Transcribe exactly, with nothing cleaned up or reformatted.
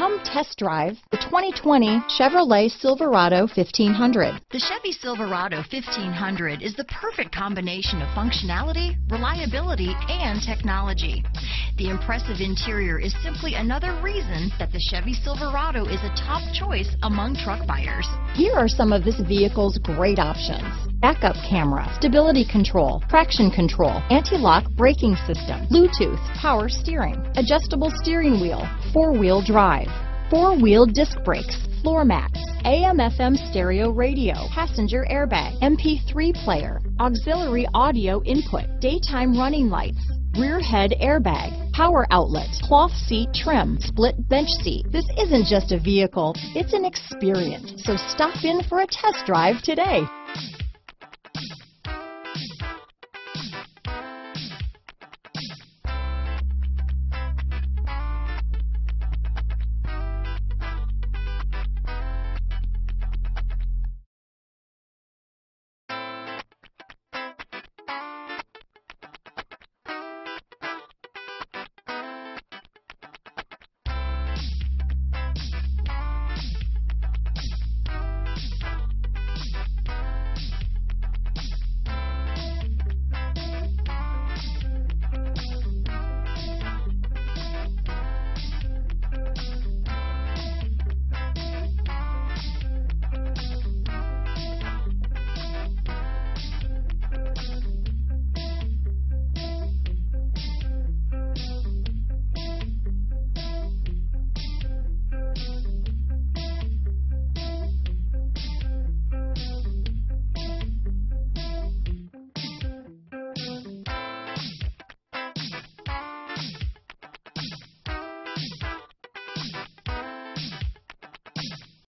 Come test drive the twenty twenty Chevrolet Silverado fifteen hundred. The Chevy Silverado fifteen hundred is the perfect combination of functionality, reliability, and technology. The impressive interior is simply another reason that the Chevy Silverado is a top choice among truck buyers. Here are some of this vehicle's great options: backup camera, stability control, traction control, anti-lock braking system, Bluetooth, power steering, adjustable steering wheel, four-wheel drive, four-wheel disc brakes, floor mats, A M F M stereo radio, passenger airbag, M P three player, auxiliary audio input, daytime running lights, rear head airbag, power outlet, cloth seat trim, split bench seat. This isn't just a vehicle, it's an experience. So stop in for a test drive today.